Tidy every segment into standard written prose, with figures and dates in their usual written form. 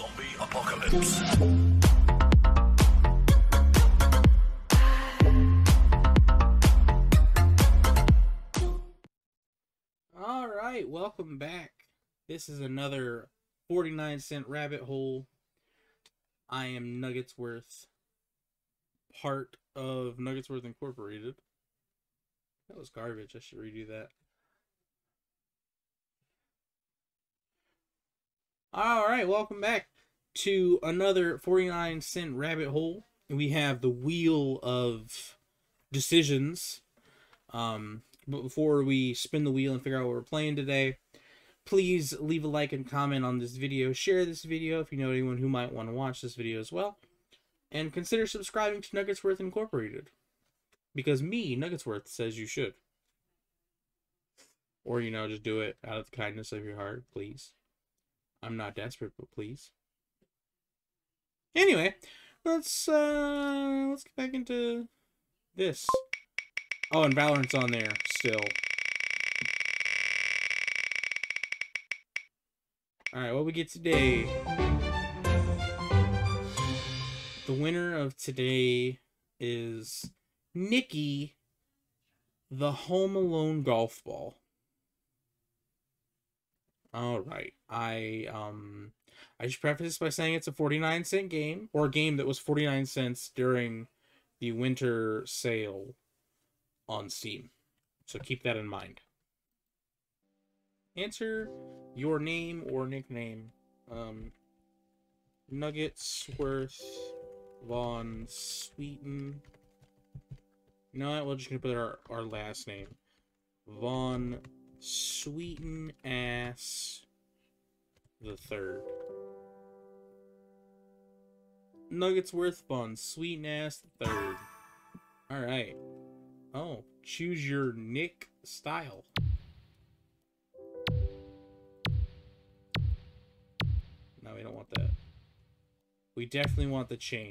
Zombie apocalypse. All right, welcome back. This is another 49-cent rabbit hole. I am Nuggetsworth, part of Nuggetsworth Incorporated. That was garbage. I should redo that. Alright, welcome back to another 49-cent rabbit hole. We have the wheel of decisions. But before we spin the wheel and figure out what we're playing today, please leave a like and comment on this video. Share this video if you know anyone who might want to watch this video as well. And consider subscribing to Nuggetsworth Incorporated. Because me, Nuggetsworth, says you should. Or, you know, just do it out of the kindness of your heart, please. I'm not desperate, but please. Anyway, let's get back into this. Oh, and Valorant's on there still. Alright, what we get today. The winner of today is Nicky, the Home Alone golf ball. Alright, I should preface this by saying it's a 49-cent game, or a game that was 49 cents during the winter sale on Steam. So keep that in mind. Answer your name or nickname. Nuggetsworth Von Sweetnass. No, we're just going to put our last name. Von Sweetnass the third. Nuggetsworth Von Sweetnass the third. Alright. Oh, choose your nick style. No, we don't want that. We definitely want the chain.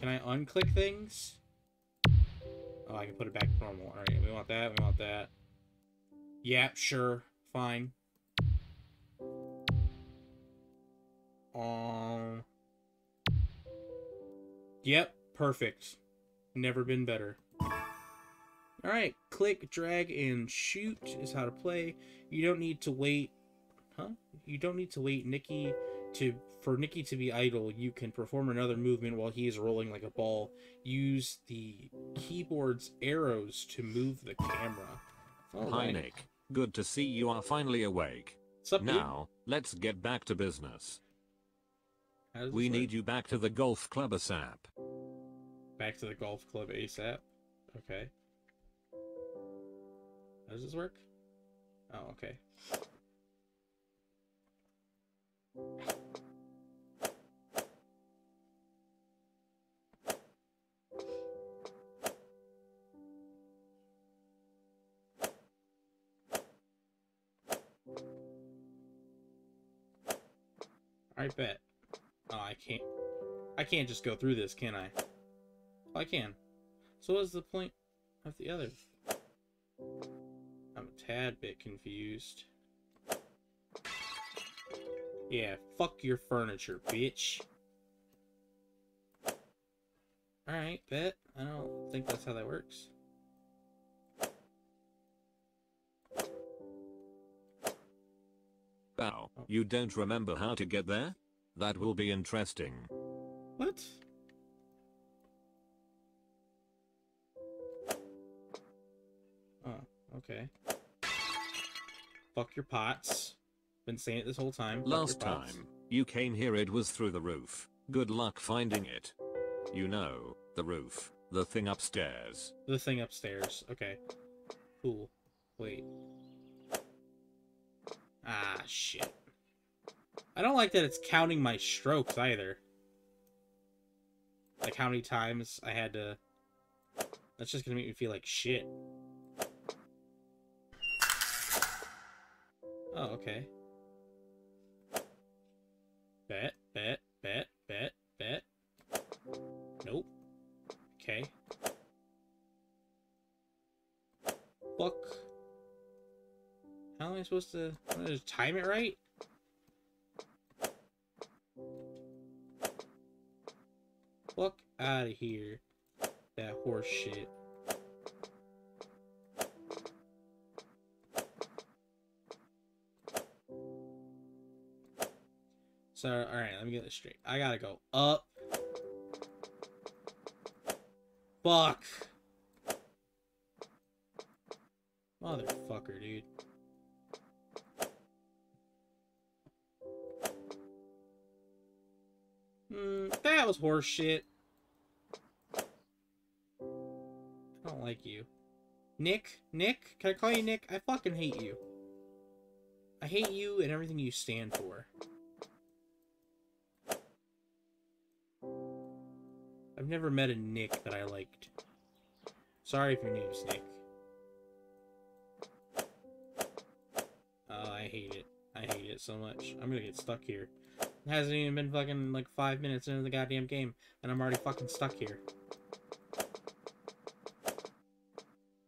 Can I unclick things? Oh, I can put it back to normal. Alright, we want that, we want that. Yeah, sure. Fine. Yep, perfect. Never been better. Alright, click, drag, and shoot is how to play. You don't need to wait. Huh? You don't need to wait for Nicky to be idle. You can perform another movement while he is rolling like a ball. Use the keyboard's arrows to move the camera. All right. Hi Nick, good to see you are finally awake. What's up, now, dude? Let's get back to business. We need you back to the golf club ASAP. Back to the golf club ASAP? Okay. How does this work? Oh, okay. I bet. Oh, I can't just go through this, can I? Well, I can. So what's the point of the other? I'm a tad bit confused. Yeah, fuck your furniture, bitch. Alright, bet. I don't think that's how that works. Wow, oh. You don't remember how to get there? That will be interesting. What? Oh, okay. Fuck your pots. Been saying it this whole time. Last time you came here it was through the roof. Good luck finding it. You know, the roof. The thing upstairs. The thing upstairs. Okay. Cool. Wait. Ah, shit. I don't like that it's counting my strokes either. Like how many times I had to... That's just gonna make me feel like shit. Oh, okay. Bet, bet, bet, bet, bet. Nope. Okay. Fuck. How am I supposed to... I'm gonna just time it right? Cluck out of here. That horse shit. So, alright, let me get this straight. I gotta go up. Fuck. Motherfucker, dude. That was horse shit. I don't like you. Nick? Nick? Can I call you Nick? I fucking hate you. I hate you and everything you stand for. I've never met a Nick that I liked. Sorry if your name's Nick. I hate it. I hate it so much. I'm gonna get stuck here. It hasn't even been fucking like 5 minutes into the goddamn game, and I'm already fucking stuck here.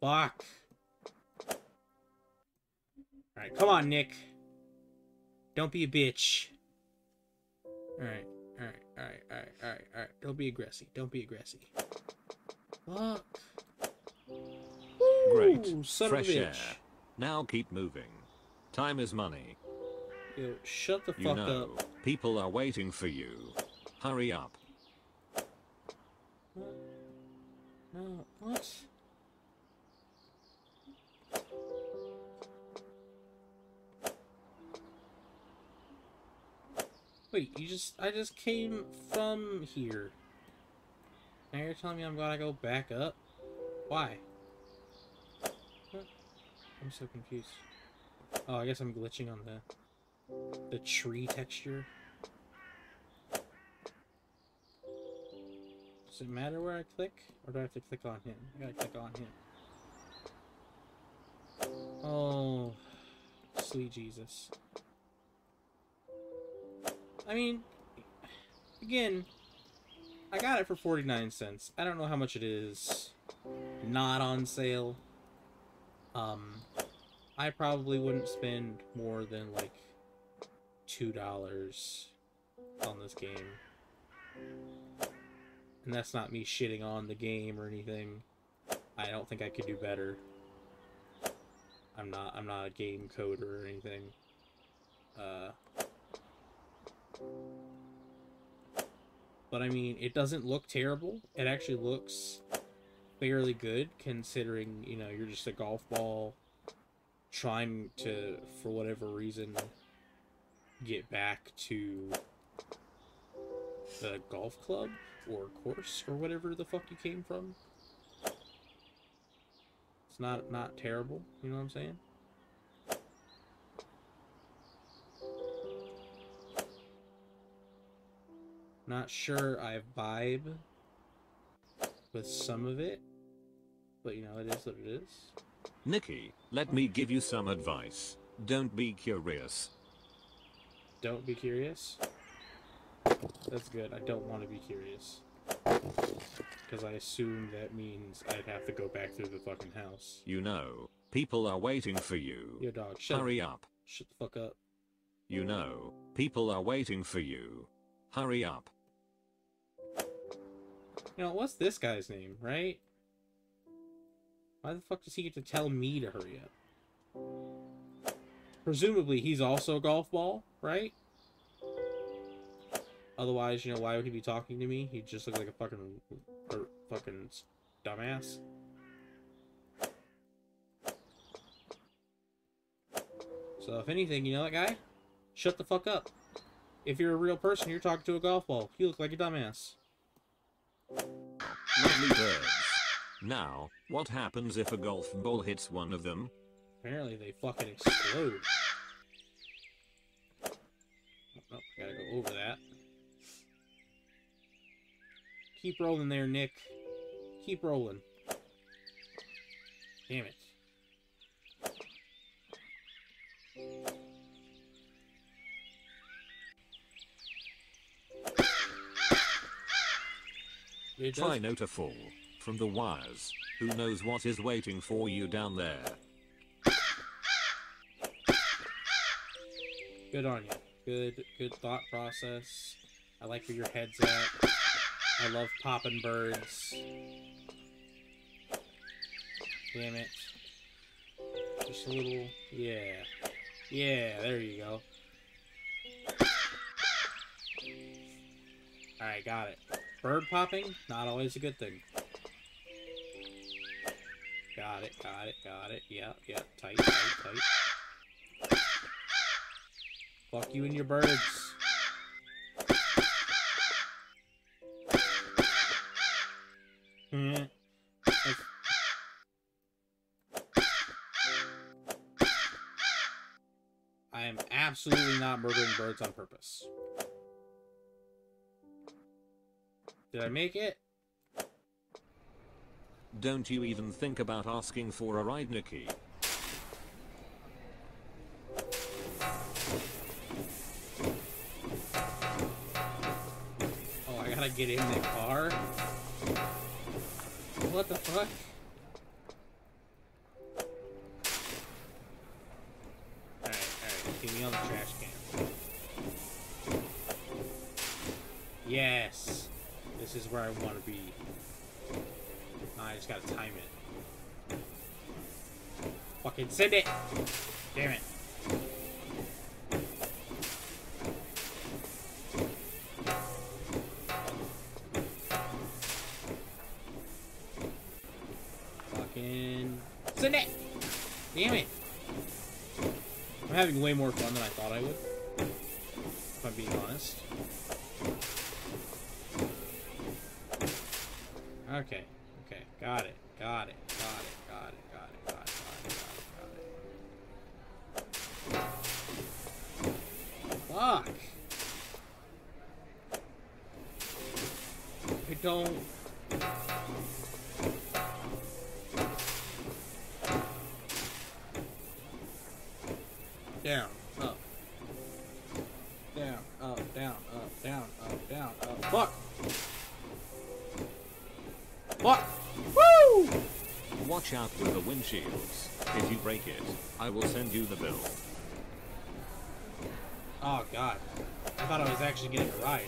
Fuck. Alright, come on, Nick. Don't be a bitch. Alright, alright, alright, alright, alright, alright. Don't be aggressive. Don't be aggressive. Fuck. Ooh, great. Son fresh of a bitch. Air. Now keep moving. Time is money. Yo, shut the fuck up. People are waiting for you. Hurry up. No, what? Wait, you just... I just came from here. Now you're telling me I'm gonna go back up? Why? What? I'm so confused. Oh, I guess I'm glitching on the tree texture. Does it matter where I click? Or do I have to click on him? I gotta click on him. Oh, sweet Jesus. I mean, again, I got it for 49 cents. I don't know how much it is. Not on sale. I probably wouldn't spend more than, like, $2 on this game. And that's not me shitting on the game or anything. I don't think I could do better. I'm not a game coder or anything. But I mean, it doesn't look terrible. It actually looks fairly good, considering, you know, you're just a golf ball trying to, for whatever reason, get back to the golf club or course or whatever the fuck you came from. It's not terrible, you know what I'm saying? Not sure I vibe with some of it, but you know, it is what it is. Nicky, let me give you some advice. Don't be curious. Don't be curious? That's good. I don't want to be curious. Because I assume that means I'd have to go back through the fucking house. You know, people are waiting for you. Yo, dog, hurry up. Shut the fuck up. You know, people are waiting for you. Hurry up. You know, what's this guy's name, right? Why the fuck does he get to tell me to hurry up? Presumably, he's also a golf ball, right? Otherwise, you know, why would he be talking to me? He'd just look like a fucking dumbass. So, if anything, you know that guy? Shut the fuck up. If you're a real person, you're talking to a golf ball. You look like a dumbass. Lovely birds. Now, what happens if a golf ball hits one of them? Apparently they fucking explode. Oh, I gotta go over that. Keep rolling there, Nick. Keep rolling. Damn it. Try not to fall from the wires. Who knows what is waiting for you down there? Good on you. Good thought process. I like where your head's at. I love popping birds. Damn it. Just a little... Yeah. Yeah, there you go. Alright, got it. Bird popping? Not always a good thing. Got it, got it, got it. Yep, yep. Tight, tight, tight. Fuck you and your birds. I am absolutely not murdering birds on purpose. Did I make it? Don't you even think about asking for a ride, Nicky. Oh, I gotta get in the car? What the fuck? Alright, alright, get me on the trash can. Yes! This is where I want to be. I just gotta time it. Fucking send it! Damn it. Fucking send it! Damn it. I'm having way more fun than I thought I would. If I'm being honest. Okay. Okay, got it, got it, got it, got it, got it, got it, got it, got it, got it. Fuck! I don't... Down, up. Down, up, down, up, down, up, down, up. Fuck! What? Woo! Watch out with the windshields. If you break it, I will send you the bill. Oh god. I thought I was actually getting a ride.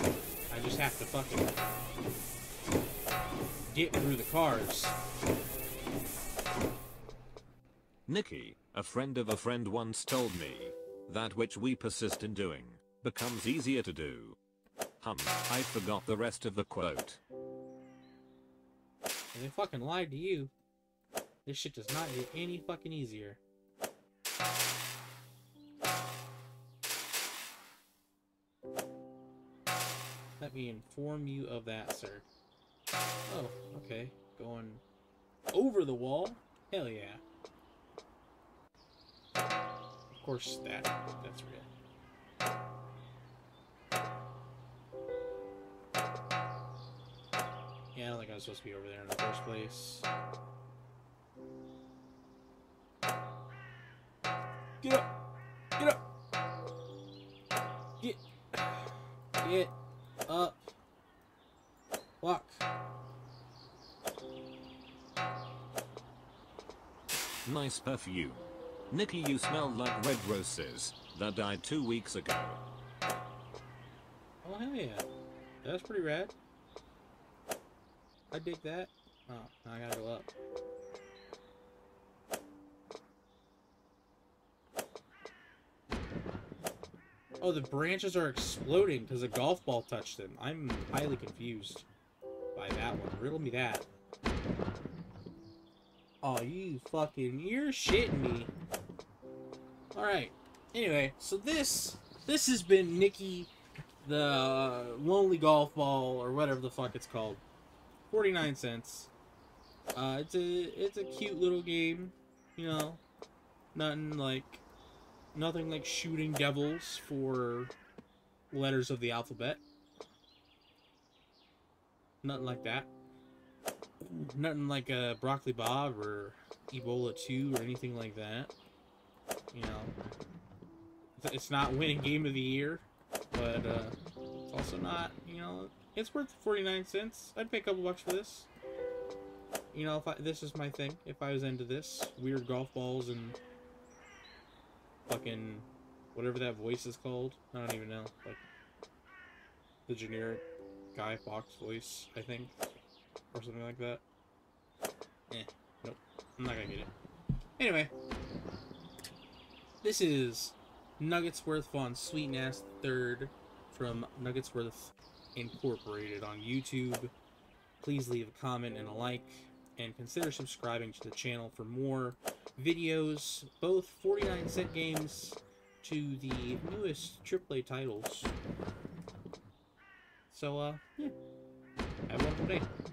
I just have to fucking get through the cars. Nicky, a friend of a friend once told me, that which we persist in doing, becomes easier to do. I forgot the rest of the quote. And they fucking lied to you. This shit does not get any fucking easier. Let me inform you of that, sir. Oh, okay. Going over the wall? Hell yeah. Of course that's real. Yeah, I don't think I was supposed to be over there in the first place. Get up! Get up! Get up! Walk! Nice perfume. Nicky, you smell like red roses that died 2 weeks ago. Oh, hell yeah. That's pretty rad. I dig that. Oh, now I gotta go up. Oh, the branches are exploding because a golf ball touched them. I'm highly confused by that one. Riddle me that. Oh, you fucking... You're shitting me. Alright. Anyway, so this has been Nicky the Lonely Golf Ball, or whatever the fuck it's called. 49 cents. It's a cute little game, you know. Nothing like shooting devils for letters of the alphabet. Nothing like that. Nothing like a Broccoli Bob or Ebola 2 or anything like that. You know, it's not winning game of the year, but it's also not, you know. It's worth 49 cents. I'd pay a couple bucks for this. You know, this is my thing. If I was into this, weird golf balls and fucking whatever that voice is called. I don't even know. Like the generic Guy Fawkes voice, I think, or something like that. Eh, nope, I'm not gonna get it. Anyway, this is Nuggetsworth Von Sweetnass III from Nuggetsworth Incorporated on YouTube. Please leave a comment and a like, and consider subscribing to the channel for more videos, both 49 cent games to the newest AAA titles. So, yeah, have a wonderful day.